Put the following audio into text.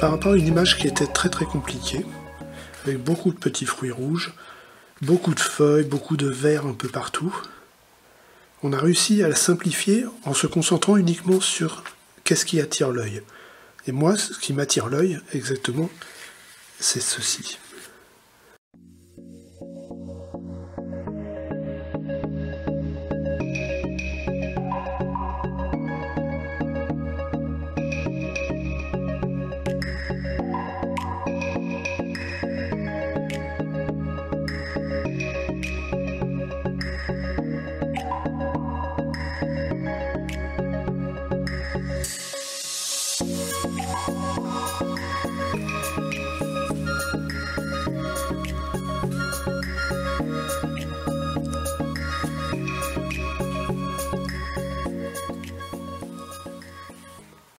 Par rapport à une image qui était très compliquée, avec beaucoup de petits fruits rouges, beaucoup de feuilles, beaucoup de vers un peu partout, on a réussi à la simplifier en se concentrant uniquement sur qu'est-ce qui attire l'œil. Et moi, ce qui m'attire l'œil, exactement, c'est ceci.